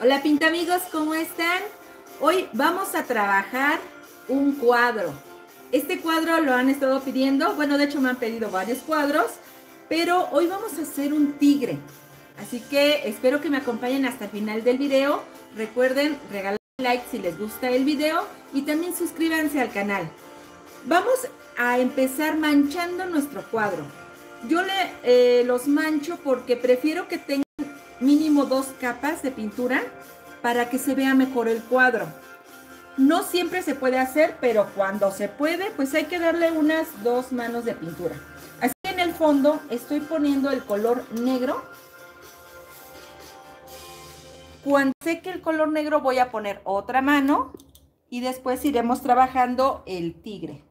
Hola pinta amigos, ¿cómo están? Hoy vamos a trabajar un cuadro. Este cuadro lo han estado pidiendo, bueno, de hecho me han pedido varios cuadros, pero hoy vamos a hacer un tigre. Así que espero que me acompañen hasta el final del video. Recuerden regalar like si les gusta el video y también suscríbanse al canal. Vamos a empezar manchando nuestro cuadro. Yo los mancho porque prefiero que tengan mínimo 2 capas de pintura para que se vea mejor el cuadro. No siempre se puede hacer, pero cuando se puede, pues hay que darle unas 2 manos de pintura. Así que en el fondo estoy poniendo el color negro. Cuando seque el color negro voy a poner otra mano y después iremos trabajando el tigre.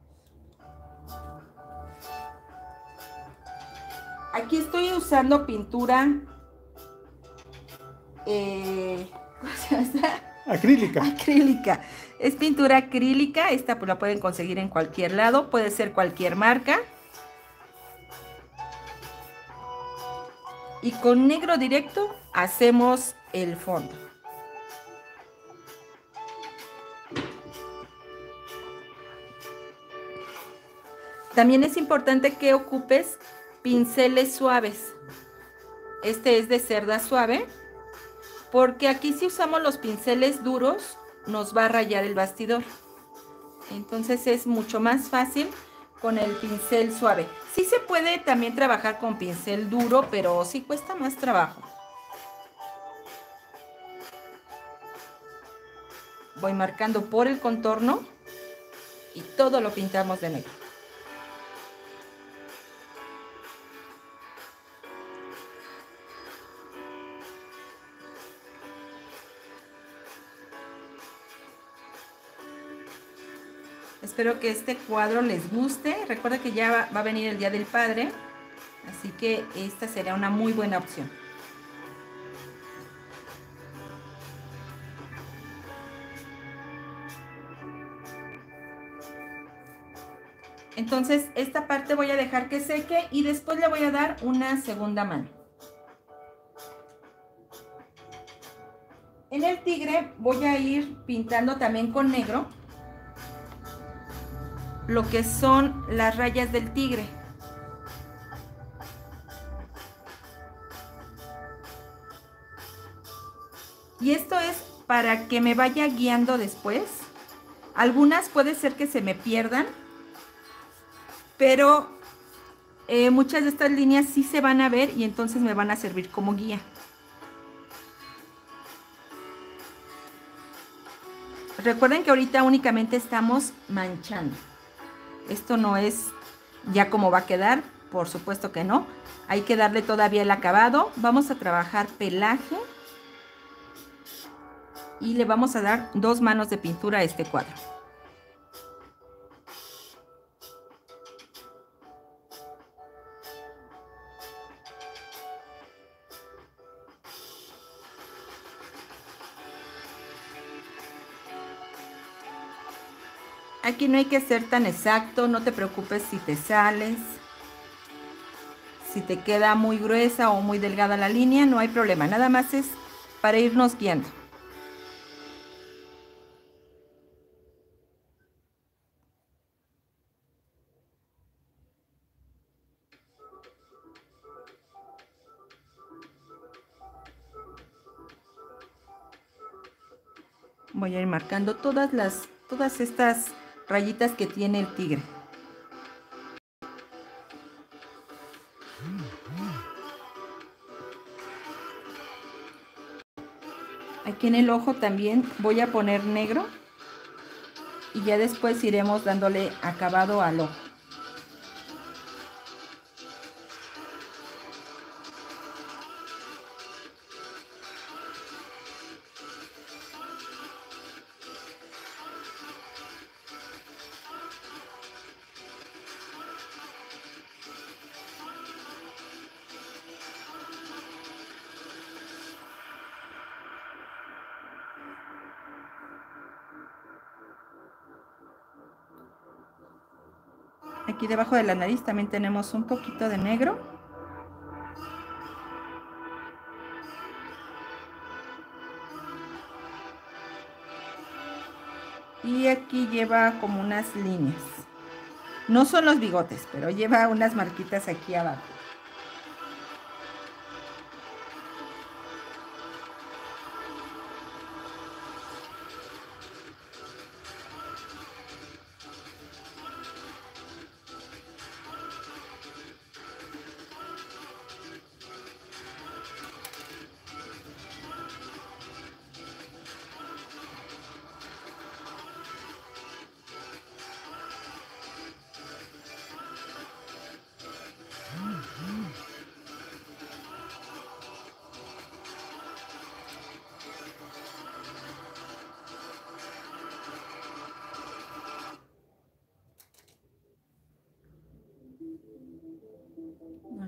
Aquí estoy usando pintura acrílica. Acrílica. Es pintura acrílica. Esta la pueden conseguir en cualquier lado. Puede ser cualquier marca. Y con negro directo hacemos el fondo. También es importante que ocupes pinceles suaves. Este es de cerda suave, porque aquí si usamos los pinceles duros nos va a rayar el bastidor. Entonces es mucho más fácil con el pincel suave. Sí se puede también trabajar con pincel duro, pero sí cuesta más trabajo. Voy marcando por el contorno y todo lo pintamos de negro. Espero que este cuadro les guste. Recuerda que ya va a venir el Día del Padre, así que esta será una muy buena opción. Entonces esta parte voy a dejar que seque y después le voy a dar una segunda mano. En el tigre voy a ir pintando también con negro lo que son las rayas del tigre. Y esto es para que me vaya guiando después. Algunas puede ser que se me pierdan, pero muchas de estas líneas sí se van a ver y entonces me van a servir como guía. Recuerden que ahorita únicamente estamos manchando. Esto no es ya como va a quedar, por supuesto que no. Hay que darle todavía el acabado. Vamos a trabajar pelaje y le vamos a dar 2 manos de pintura a este cuadro. Aquí no hay que ser tan exacto, no te preocupes si te sales, si te queda muy gruesa o muy delgada la línea, no hay problema, nada más es para irnos guiando. Voy a ir marcando todas estas rayitas que tiene el tigre. Aquí en el ojo también voy a poner negro y ya después iremos dándole acabado al ojo. Aquí debajo de la nariz también tenemos un poquito de negro. y aquí lleva como unas líneas. No son los bigotes, pero lleva unas marquitas aquí abajo.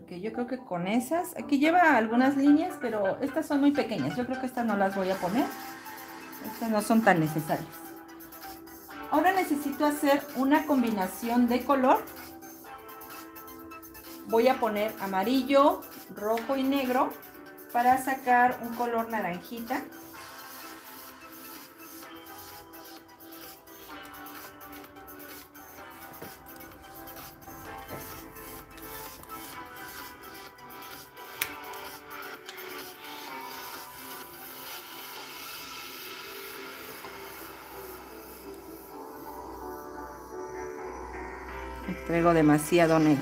Okay, yo creo que con esas, aquí lleva algunas líneas, pero estas son muy pequeñas. Yo creo que estas no las voy a poner. Estas no son tan necesarias. Ahora necesito hacer una combinación de color. Voy a poner amarillo, rojo y negro para sacar un color naranjita. Traigo demasiado negro.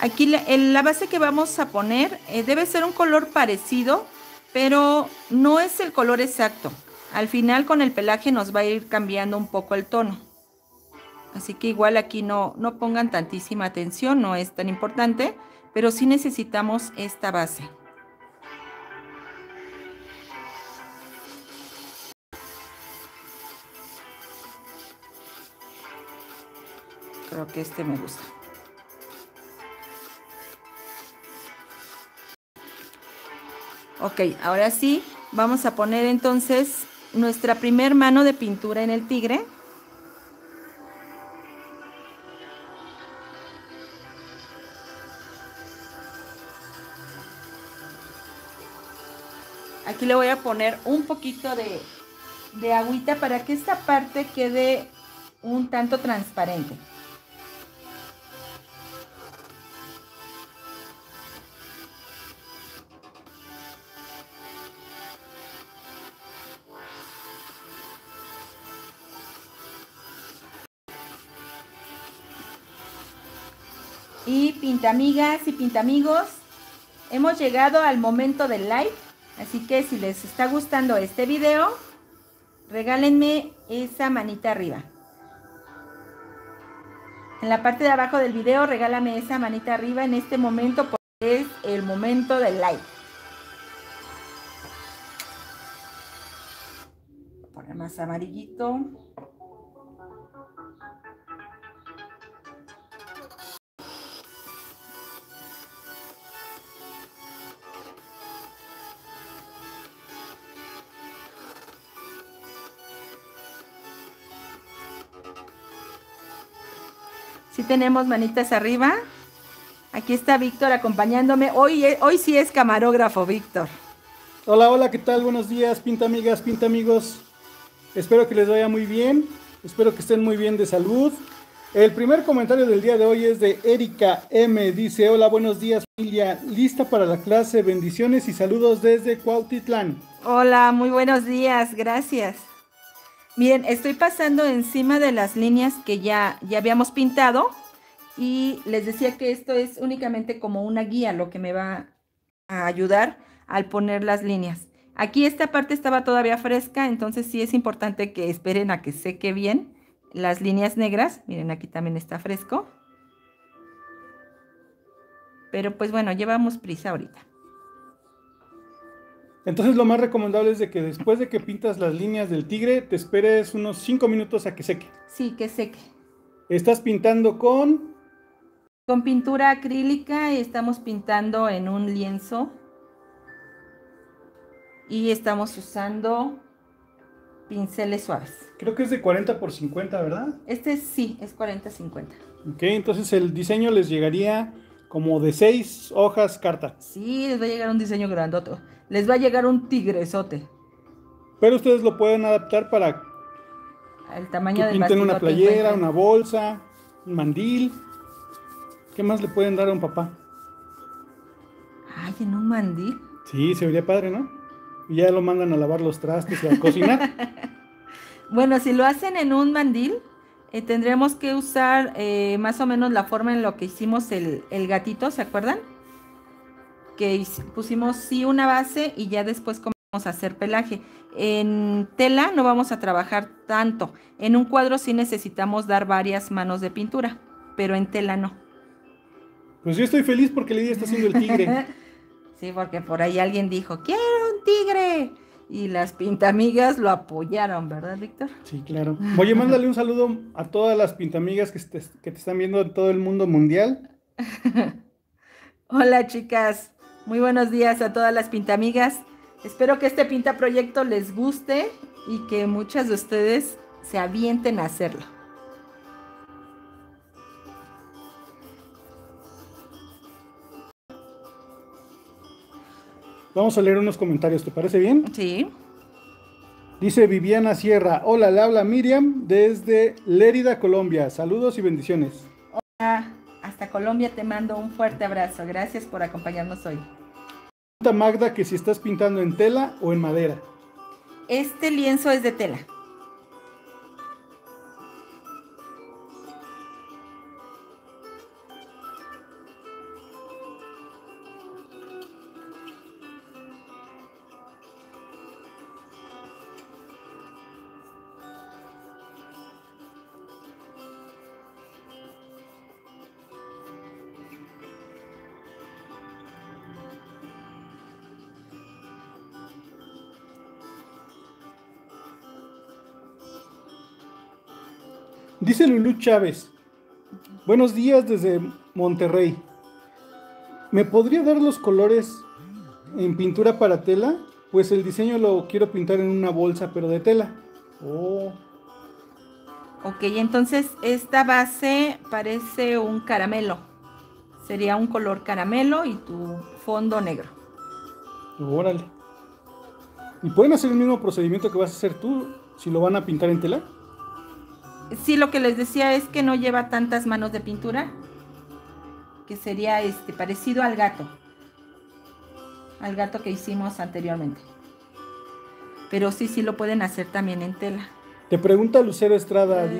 Aquí la base que vamos a poner debe ser un color parecido, pero no es el color exacto. Al final con el pelaje nos va a ir cambiando un poco el tono. Así que igual aquí no pongan tantísima atención, no es tan importante, pero sí necesitamos esta base. Creo que este me gusta. Ok, ahora sí, vamos a poner entonces nuestra primer mano de pintura en el tigre. Aquí le voy a poner un poquito de agüita para que esta parte quede un tanto transparente. Y pintamigas y pintamigos, hemos llegado al momento del like, así que si les está gustando este video, regálenme esa manita arriba. En la parte de abajo del video, regálame esa manita arriba en este momento porque es el momento del like. Voy a poner más amarillito. Sí tenemos manitas arriba. Aquí está Víctor acompañándome. Hoy sí es camarógrafo, Víctor. Hola, hola, ¿qué tal? Buenos días, pinta amigas, pinta amigos. Espero que les vaya muy bien. Espero que estén muy bien de salud. El primer comentario del día de hoy es de Erika M. Dice, hola, buenos días, familia. Lista para la clase. Bendiciones y saludos desde Cuautitlán. Hola, muy buenos días. Gracias. Miren, estoy pasando encima de las líneas que ya habíamos pintado y les decía que esto es únicamente como una guía, lo que me va a ayudar al poner las líneas. Aquí esta parte estaba todavía fresca, entonces sí es importante que esperen a que seque bien las líneas negras. Miren, aquí también está fresco. Pero pues bueno, llevamos prisa ahorita. Entonces lo más recomendable es de que después de que pintas las líneas del tigre, te esperes unos 5 minutos a que seque. Sí, que seque. ¿Estás pintando con...? Con pintura acrílica y estamos pintando en un lienzo. Y estamos usando pinceles suaves. Creo que es de 40×50, ¿verdad? Este sí, es 40×50. Ok, entonces el diseño les llegaría como de 6 hojas carta. Sí, les va a llegar un diseño grandote. Les va a llegar un tigresote. Pero ustedes lo pueden adaptar para el tamaño que pinten una playera, una bolsa, un mandil. ¿Qué más le pueden dar a un papá? Ay, ¿en un mandil? Sí, se vería padre, ¿no? Y ya lo mandan a lavar los trastes y a cocinar. Bueno, si lo hacen en un mandil, tendremos que usar más o menos la forma en lo que hicimos el gatito, ¿se acuerdan? Que pusimos sí una base y ya después comenzamos a hacer pelaje. En tela no vamos a trabajar tanto. En un cuadro sí necesitamos dar varias manos de pintura, pero en tela no. Pues yo estoy feliz porque Lidia está haciendo el tigre. Sí, porque por ahí alguien dijo, quiero un tigre. Y las pintamigas lo apoyaron, ¿verdad, Víctor? Sí, claro. Oye, mándale un saludo a todas las pintamigas que te están viendo en todo el mundo mundial. Hola, chicas. Muy buenos días a todas las pintamigas. Espero que este Pinta Proyecto les guste y que muchas de ustedes se avienten a hacerlo. Vamos a leer unos comentarios, ¿te parece bien? Sí. Dice Viviana Sierra, hola, le habla Miriam desde Lérida, Colombia. Saludos y bendiciones. Hola, hasta Colombia te mando un fuerte abrazo. Gracias por acompañarnos hoy. Pregunta Magda que si estás pintando en tela o en madera. Este lienzo es de tela. Dice Lulú Chávez, buenos días desde Monterrey. ¿Me podría dar los colores en pintura para tela? Pues el diseño lo quiero pintar en una bolsa, pero de tela. Oh. Ok, entonces esta base parece un caramelo. Sería un color caramelo y tu fondo negro. Órale. ¿Y pueden hacer el mismo procedimiento que vas a hacer tú si lo van a pintar en tela? Sí, lo que les decía es que no lleva tantas manos de pintura, que sería parecido al gato que hicimos anteriormente. Pero sí lo pueden hacer también en tela. Te pregunta Lucero Estrada.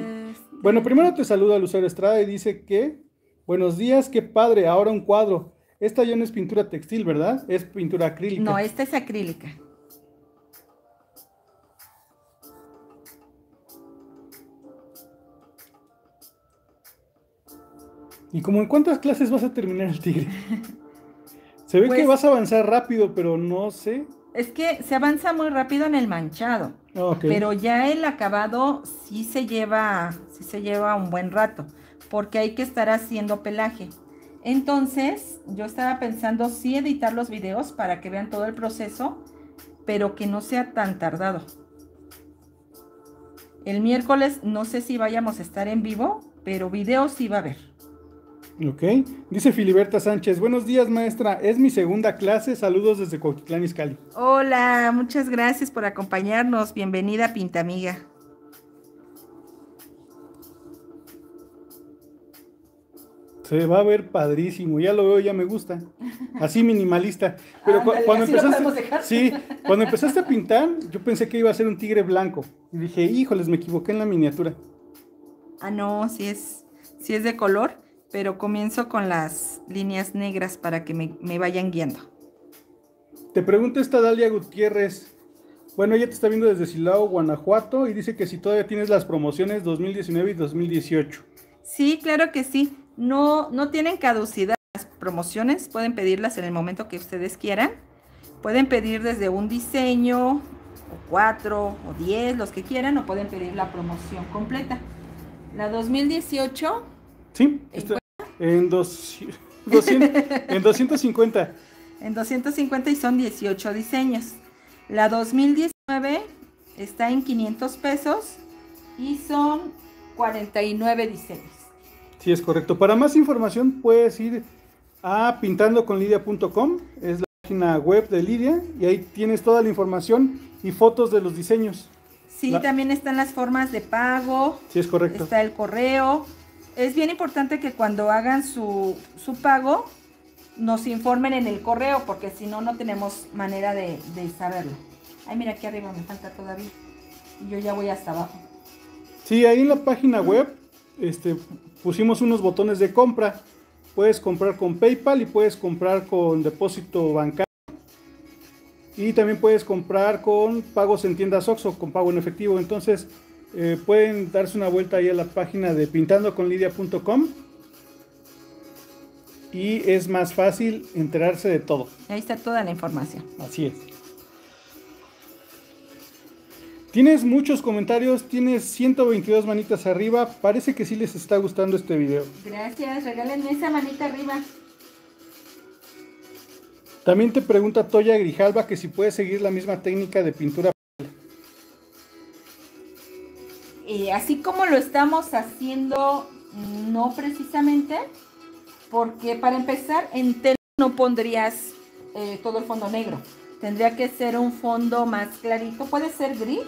Bueno, primero te saluda Lucero Estrada y dice que, buenos días, qué padre, ahora un cuadro. Esta ya no es pintura textil, ¿verdad? Es pintura acrílica. No, esta es acrílica. ¿Y como en cuántas clases vas a terminar el tigre? Se ve pues, que vas a avanzar rápido, pero no sé. Es que se avanza muy rápido en el manchado. Okay. Pero ya el acabado sí se lleva un buen rato, porque hay que estar haciendo pelaje. Entonces, yo estaba pensando sí editar los videos para que vean todo el proceso, pero que no sea tan tardado. El miércoles no sé si vayamos a estar en vivo, pero videos sí va a haber. Ok, dice Filiberta Sánchez, buenos días maestra, es mi segunda clase, saludos desde Cuautitlán Izcalli. Hola, muchas gracias por acompañarnos, bienvenida Pintamiga. Se va a ver padrísimo, ya lo veo, ya me gusta, así minimalista. Pero ándale, cuando empezaste a pintar, yo pensé que iba a ser un tigre blanco, y dije, híjoles, me equivoqué en la miniatura. Ah no, sí es de color. Pero comienzo con las líneas negras para que me vayan guiando. Te pregunto esta Dalia Gutiérrez. Bueno, ella te está viendo desde Silao, Guanajuato, y dice que si todavía tienes las promociones 2019 y 2018. Sí, claro que sí. No tienen caducidad las promociones, pueden pedirlas en el momento que ustedes quieran. Pueden pedir desde un diseño, o 4 o 10, los que quieran, o pueden pedir la promoción completa. La 2018. Sí, está en 250. En 250 y son 18 diseños. La 2019 está en 500 pesos y son 49 diseños. Sí, es correcto. Para más información puedes ir a pintandoconlidia.com, es la página web de Lidia, y ahí tienes toda la información y fotos de los diseños. Sí, también están las formas de pago. Sí, es correcto. Está el correo. Es bien importante que cuando hagan su pago nos informen en el correo, porque si no, no tenemos manera de saberlo. Ay, mira, aquí arriba me falta todavía. Yo ya voy hasta abajo. Sí, ahí en la página web pusimos unos botones de compra. Puedes comprar con PayPal y puedes comprar con depósito bancario. Y también puedes comprar con pagos en tiendas Oxxo, con pago en efectivo. Entonces, pueden darse una vuelta ahí a la página de pintandoconlidia.com. Y es más fácil enterarse de todo. Ahí está toda la información. Así es. Tienes muchos comentarios, tienes 122 manitas arriba. Parece que sí les está gustando este video. Gracias, regálenme esa manita arriba. También te pregunta Toya Grijalva que si puedes seguir la misma técnica de pintura. Así como lo estamos haciendo, no precisamente. Porque para empezar, en tela no pondrías todo el fondo negro. Tendría que ser un fondo más clarito. Puede ser gris,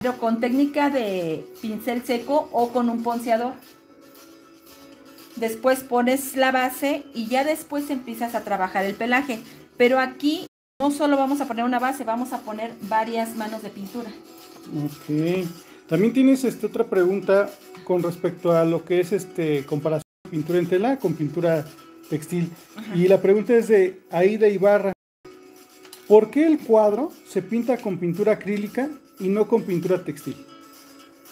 pero con técnica de pincel seco o con un ponceador. Después pones la base y ya después empiezas a trabajar el pelaje. Pero aquí no solo vamos a poner una base, vamos a poner varias manos de pintura. Ok. También tienes otra pregunta con respecto a lo que es comparación. Pintura en tela con pintura textil. Ajá. Y la pregunta es de Aida Ibarra: ¿por qué el cuadro se pinta con pintura acrílica y no con pintura textil?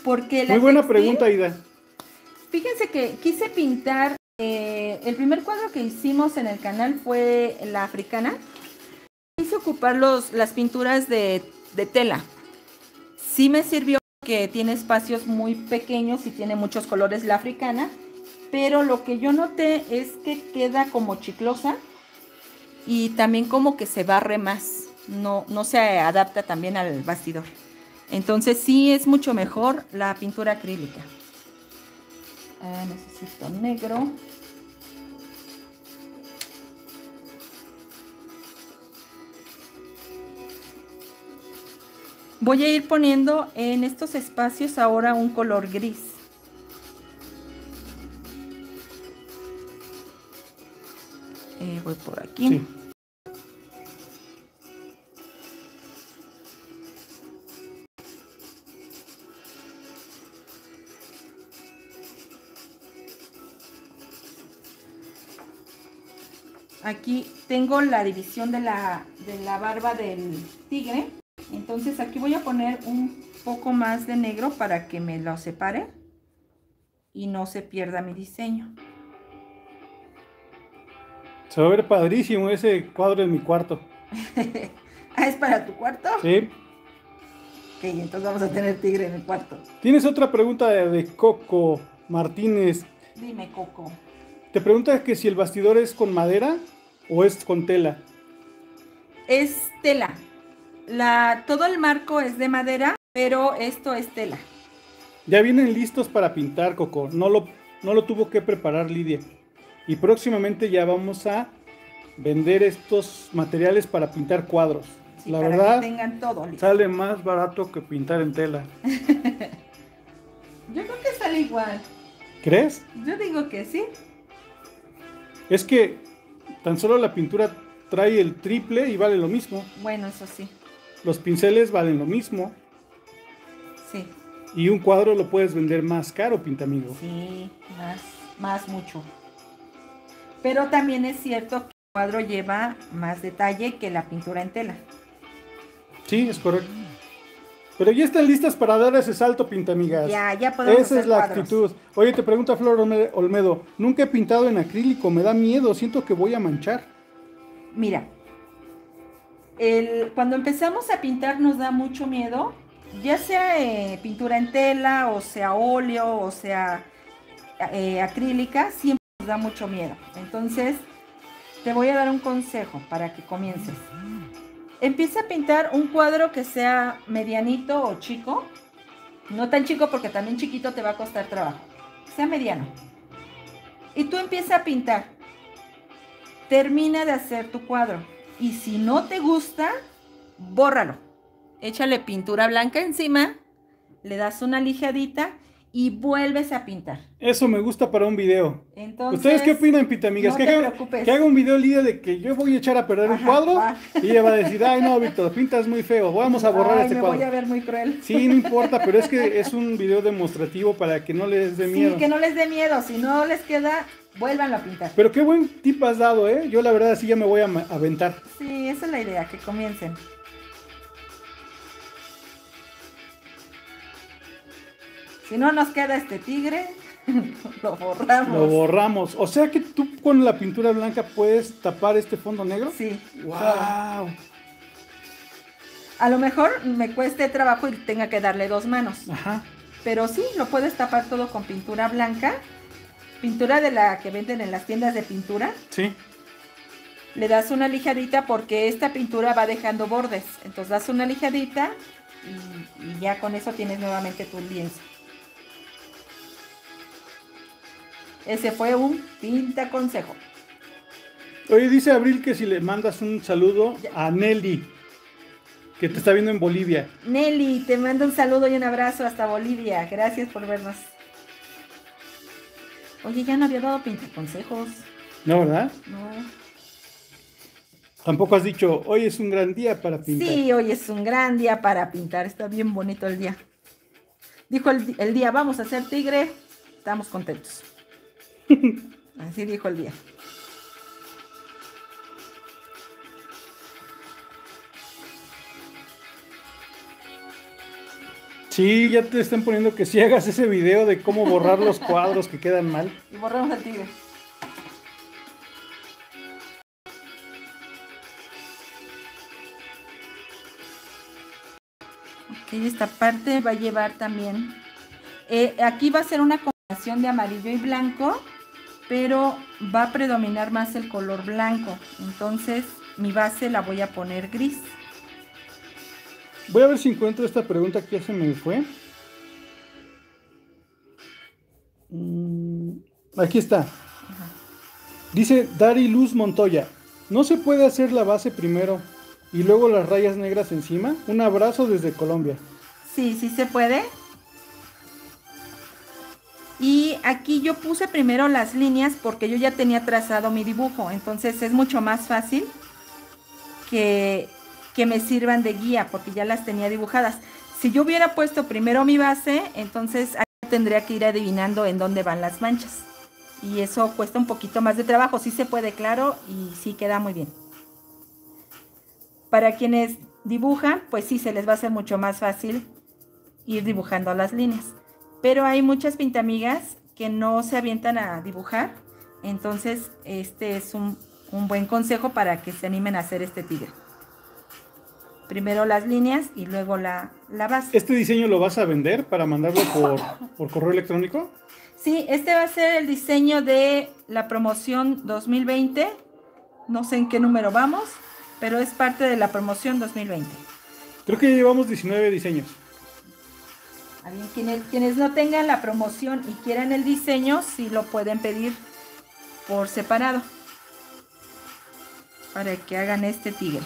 Porque la muy buena textil, pregunta, Aida. Fíjense que quise pintar el primer cuadro que hicimos en el canal fue la africana. Quise ocupar las pinturas de tela. Sí me sirvió que tiene espacios muy pequeños y tiene muchos colores la africana. Pero lo que yo noté es que queda como chiclosa y también como que se barre más. No se adapta también al bastidor. Entonces sí es mucho mejor la pintura acrílica. Necesito negro. Voy a ir poniendo en estos espacios ahora un color gris. Voy por aquí. Sí. Aquí tengo la división de la barba del tigre. Entonces aquí voy a poner un poco más de negro para que me lo separe y no se pierda mi diseño. Se va a ver padrísimo ese cuadro en mi cuarto. ¿Ah, es para tu cuarto? Sí. Ok, entonces vamos a tener tigre en el cuarto. Tienes otra pregunta de Coco Martínez. Dime, Coco. Te pregunta que si el bastidor es con madera o es con tela. Es tela. Todo el marco es de madera, pero esto es tela. Ya vienen listos para pintar, Coco. No lo tuvo que preparar Lidia. Y próximamente ya vamos a vender estos materiales para pintar cuadros. Sí, la verdad, tengan todo listo. Sale más barato que pintar en tela. Yo creo que sale igual. ¿Crees? Yo digo que sí. Es que tan solo la pintura trae el triple y vale lo mismo. Bueno, eso sí. Los pinceles valen lo mismo. Sí. Y un cuadro lo puedes vender más caro, Pintamigo. Sí, más mucho. Pero también es cierto que el cuadro lleva más detalle que la pintura en tela. Sí, es correcto. Pero ya están listas para dar ese salto, Pintamigas. Ya podemos hacer cuadros. Esa es la actitud. Oye, te pregunta Flor Olmedo, nunca he pintado en acrílico, me da miedo, siento que voy a manchar. Mira, Cuando empezamos a pintar nos da mucho miedo, ya sea pintura en tela, o sea óleo, o sea acrílica, siempre nos da mucho miedo. Entonces te voy a dar un consejo para que comiences. Empieza a pintar un cuadro que sea medianito o chico, no tan chico porque también chiquito te va a costar trabajo, que sea mediano. Y tú empieza a pintar, termina de hacer tu cuadro y si no te gusta, bórralo. Échale pintura blanca encima, le das una lijadita y vuelves a pintar. Eso me gusta para un video. Entonces, ¿ustedes qué opinan, pintamigas? No que haga un video, Lidia, de que yo voy a echar a perder un cuadro y ella va a decir, ay no, Víctor, pintas muy feo, vamos a borrar este cuadro. Me voy a ver muy cruel. Sí, no importa, pero es que es un video demostrativo para que no les dé miedo. Sí, que no les dé miedo, si no les queda, vuélvanlo a pintar. Pero qué buen tip has dado, ¿eh? Yo la verdad sí ya me voy a aventar. Sí, esa es la idea, que comiencen. Si no nos queda este tigre, lo borramos. Lo borramos. O sea que tú con la pintura blanca puedes tapar este fondo negro. Sí. ¡Wow! A lo mejor me cueste trabajo y tenga que darle dos manos. Ajá. Pero sí, lo puedes tapar todo con pintura blanca. Pintura de la que venden en las tiendas de pintura. Sí. Le das una lijadita porque esta pintura va dejando bordes. Entonces das una lijadita y ya con eso tienes nuevamente tu lienzo. Ese fue un pinta consejo. Oye, dice Abril que si le mandas un saludo a Nelly, que te está viendo en Bolivia. Nelly, te mando un saludo y un abrazo hasta Bolivia. Gracias por vernos. Oye, ya no había dado pinta consejos. No, ¿verdad? No. Tampoco has dicho, hoy es un gran día para pintar. Sí, hoy es un gran día para pintar. Está bien bonito el día. Dijo el día, vamos a hacer tigre. Estamos contentos. Así dijo el día. Sí, ya te están poniendo que si hagas ese video de cómo borrar los cuadros que quedan mal. Y borramos al tigre. Ok, esta parte va a llevar también. Aquí va a ser una combinación de amarillo y blanco, pero va a predominar más el color blanco, entonces mi base la voy a poner gris. Voy a ver si encuentro esta pregunta que ya se me fue. Aquí está. Ajá. Dice Dari Luz Montoya, ¿no se puede hacer la base primero y luego las rayas negras encima? Un abrazo desde Colombia. Sí, sí se puede. Y aquí yo puse primero las líneas porque yo ya tenía trazado mi dibujo, entonces es mucho más fácil que me sirvan de guía porque ya las tenía dibujadas. Si yo hubiera puesto primero mi base, entonces ahí tendría que ir adivinando en dónde van las manchas. Y eso cuesta un poquito más de trabajo, sí se puede, claro, y sí queda muy bien. Para quienes dibujan, pues sí se les va a hacer mucho más fácil ir dibujando las líneas. Pero hay muchas pintamigas que no se avientan a dibujar, entonces este es un buen consejo para que se animen a hacer este tigre. Primero las líneas y luego la base. ¿Este diseño lo vas a vender para mandarlo por correo electrónico? Sí, este va a ser el diseño de la promoción 2020, no sé en qué número vamos, pero es parte de la promoción 2020. Creo que ya llevamos 19 diseños. Quienes no tengan la promoción y quieran el diseño, sí lo pueden pedir por separado para que hagan este tigre.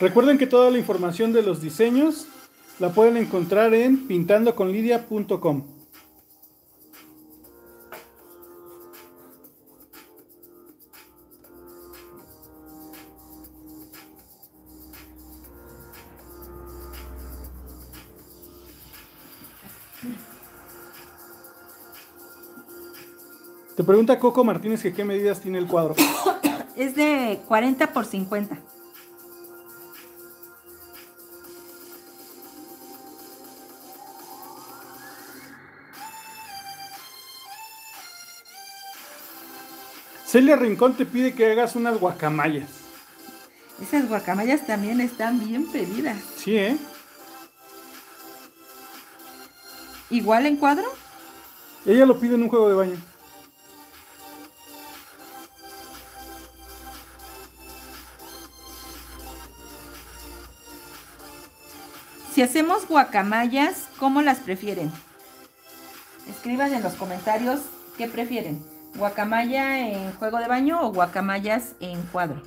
Recuerden que toda la información de los diseños la pueden encontrar en pintandoconlidia.com. Te pregunta Coco Martínez que qué medidas tiene el cuadro. Es de 40 por 50. Celia Rincón te pide que hagas unas guacamayas. Esas guacamayas también están bien pedidas. Sí, ¿eh? ¿Igual en cuadro? Ella lo pide en un juego de baño. Si hacemos guacamayas, ¿cómo las prefieren? Escriban en los comentarios qué prefieren. ¿Guacamaya en juego de baño o guacamayas en cuadro?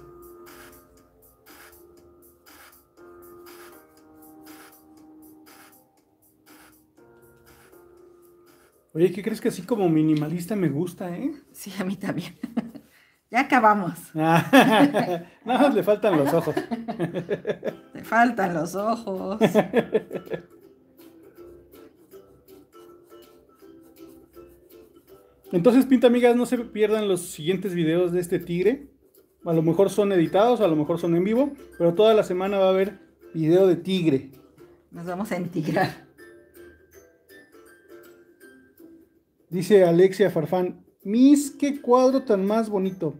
Oye, ¿qué crees que así como minimalista me gusta, eh? Sí, a mí también. Ya acabamos. Nada más le faltan los ojos. Le faltan los ojos. Entonces, Pinta Amigas, no se pierdan los siguientes videos de este tigre. A lo mejor son editados, a lo mejor son en vivo, pero toda la semana va a haber video de tigre. Nos vamos a entigrar. Dice Alexia Farfán: Miss, qué cuadro tan más bonito.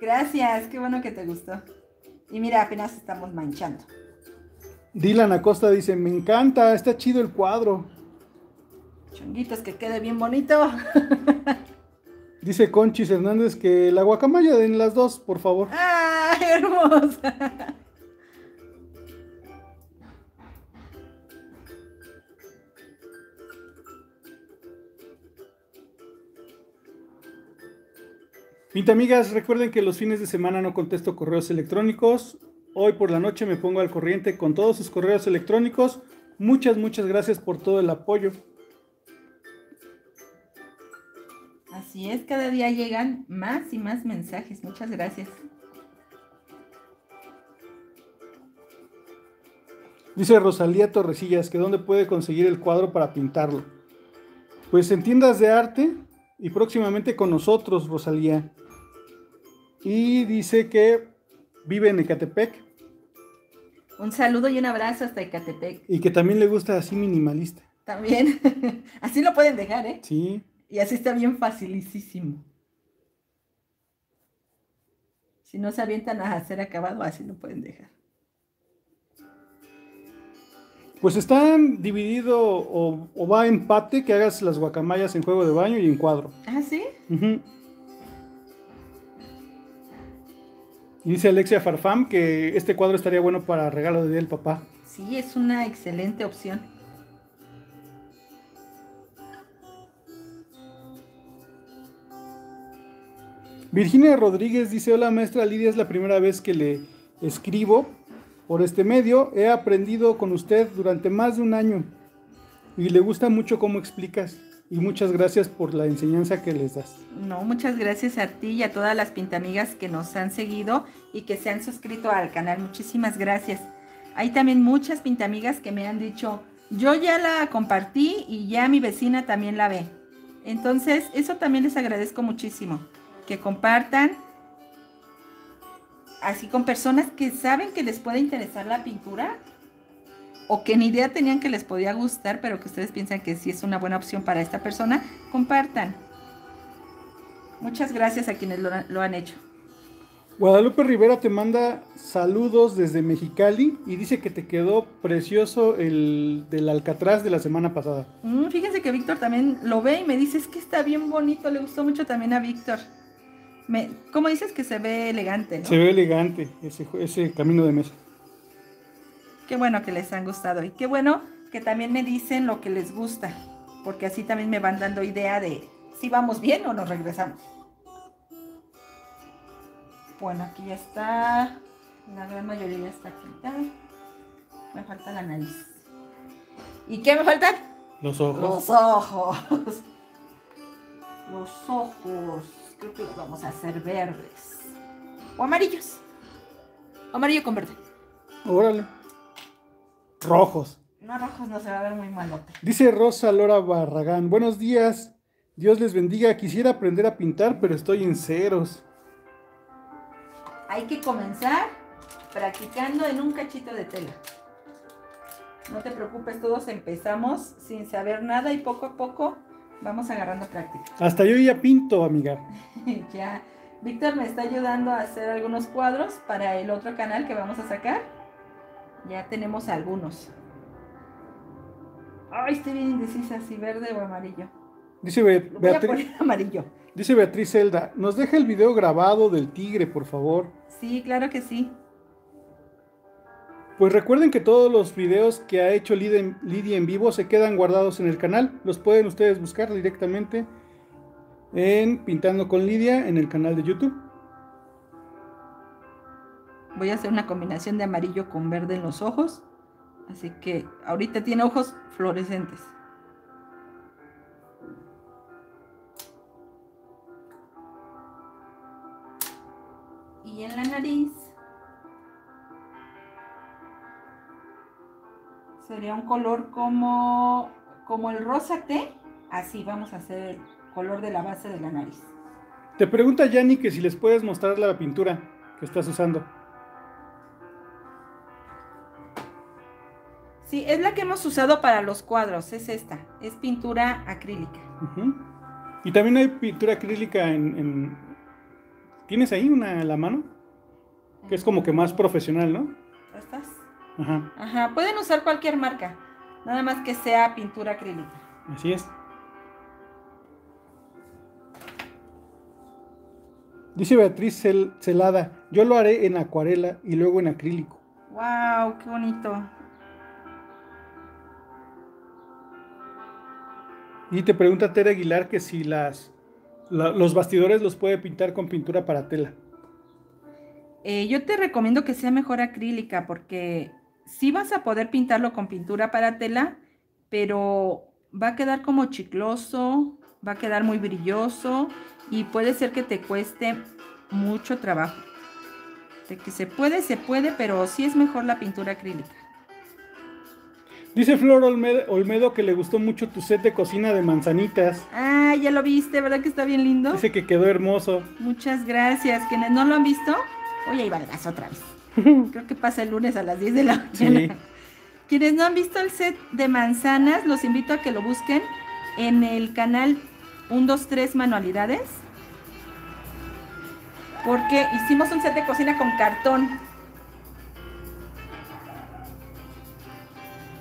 Gracias, qué bueno que te gustó. Y mira, apenas estamos manchando. Dylan Acosta dice: me encanta, está chido el cuadro. Chonguitos, que quede bien bonito. Dice Conchis Hernández que la guacamaya den las dos, por favor. ¡Ay, hermosa! Pinta Amigas, recuerden que los fines de semana no contesto correos electrónicos. Hoy por la noche me pongo al corriente con todos sus correos electrónicos. Muchas gracias por todo el apoyo. Así es, cada día llegan más y más mensajes. Muchas gracias. Dice Rosalía Torrecillas que dónde puede conseguir el cuadro para pintarlo. Pues en tiendas de arte y próximamente con nosotros, Rosalía. Y dice que vive en Ecatepec. Un saludo y un abrazo hasta Ecatepec. Y que también le gusta así minimalista. También. Así lo pueden dejar, ¿eh? Sí. Y así está bien facilísimo. Si no se avientan a hacer acabado, así lo pueden dejar. Pues están dividido o va a empate que hagas las guacamayas en juego de baño y en cuadro. ¿Ah, sí? Uh-huh. Y dice Alexia Farfán que este cuadro estaría bueno para regalo de día del papá. Sí, es una excelente opción. Virginia Rodríguez dice: hola maestra Lidia, es la primera vez que le escribo por este medio. He aprendido con usted durante más de un año y le gusta mucho cómo explicas, y muchas gracias por la enseñanza que les das. No, muchas gracias a ti y a todas las pintamigas que nos han seguido y que se han suscrito al canal. Muchísimas gracias. Hay también muchas pintamigas que me han dicho: yo ya la compartí y ya mi vecina también la ve. Entonces, eso también les agradezco muchísimo, que compartan así con personas que saben que les puede interesar la pintura o que ni idea tenían que les podía gustar, pero que ustedes piensan que sí es una buena opción para esta persona. Compartan. Muchas gracias a quienes lo han hecho. Guadalupe Rivera te manda saludos desde Mexicali y dice que te quedó precioso el del Alcatraz de la semana pasada. Fíjense que Víctor también lo ve y me dice: es que está bien bonito, le gustó mucho también a Víctor. ¿Cómo dices que se ve elegante, ¿no? Se ve elegante ese camino de mesa. Qué bueno que les han gustado y qué bueno que también me dicen lo que les gusta, porque así también me van dando idea de si vamos bien o nos regresamos. Bueno, aquí ya está. La gran mayoría ya está quitada. Me falta la nariz. ¿Y qué me faltan? Los ojos. Los ojos. Los ojos. Creo que los vamos a hacer verdes o amarillos, amarillo con verde. Órale. Rojos. No, rojos no, se va a ver muy malote. Dice Rosa Lora Barragán: buenos días, Dios les bendiga, quisiera aprender a pintar pero estoy en ceros. Hay que comenzar practicando en un cachito de tela. No te preocupes, todos empezamos sin saber nada y poco a poco vamos agarrando práctica. Hasta yo ya pinto, amiga. Ya, Víctor me está ayudando a hacer algunos cuadros para el otro canal que vamos a sacar. Ya tenemos algunos. Ay, estoy bien indecisa, si verde o amarillo. Dice Beatriz, voy a poner amarillo. Dice Beatriz Zelda, ¿nos deja el video grabado del tigre, por favor? Sí, claro que sí. Pues recuerden que todos los videos que ha hecho Lidia en vivo se quedan guardados en el canal. Los pueden ustedes buscar directamente en Pintando con Lidia en el canal de YouTube. Voy a hacer una combinación de amarillo con verde en los ojos. Así que ahorita tiene ojos fluorescentes. Y en la nariz sería un color como el rosa té. Así vamos a hacer el color de la base de la nariz. Te pregunta Yanni que si les puedes mostrar la pintura que estás usando. Sí, es la que hemos usado para los cuadros, es esta, es pintura acrílica. Uh-huh. Y también hay pintura acrílica en... ¿Tienes ahí una a la mano? Que es como que más profesional, ¿no? ¿Estas? Ajá. Ajá, pueden usar cualquier marca, nada más que sea pintura acrílica. Así es. Dice Beatriz Celada, yo lo haré en acuarela y luego en acrílico. ¡Wow! ¡Qué bonito! Y te pregunta Tere Aguilar que si los bastidores los puede pintar con pintura para tela. Yo te recomiendo que sea mejor acrílica, porque sí vas a poder pintarlo con pintura para tela, pero va a quedar como chicloso, va a quedar muy brilloso y puede ser que te cueste mucho trabajo. De que se puede, pero sí es mejor la pintura acrílica. Dice Flor Olmedo que le gustó mucho tu set de cocina de manzanitas. Ah, ya lo viste, ¿verdad que está bien lindo? Dice que quedó hermoso. Muchas gracias. Quienes no lo han visto, hoy ahí va el gas otra vez. Creo que pasa el lunes a las 10 de la mañana. Sí. Quienes no han visto el set de manzanas, los invito a que lo busquen en el canal 1, 2, 3 manualidades. Porque hicimos un set de cocina con cartón.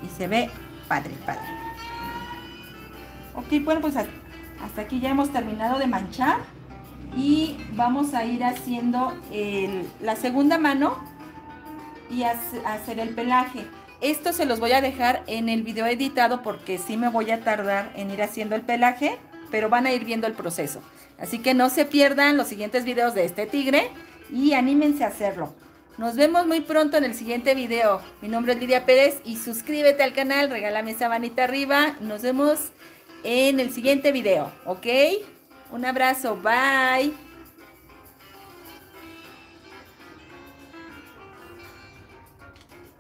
Y se ve padre, padre. Ok, bueno, pues hasta aquí ya hemos terminado de manchar. Y vamos a ir haciendo la segunda mano y hacer el pelaje. Esto se los voy a dejar en el video editado porque sí me voy a tardar en ir haciendo el pelaje, pero van a ir viendo el proceso. Así que no se pierdan los siguientes videos de este tigre y anímense a hacerlo. Nos vemos muy pronto en el siguiente video. Mi nombre es Lidia Pérez y suscríbete al canal, regálame esa manita arriba. Nos vemos en el siguiente video, ¿ok? Un abrazo, bye.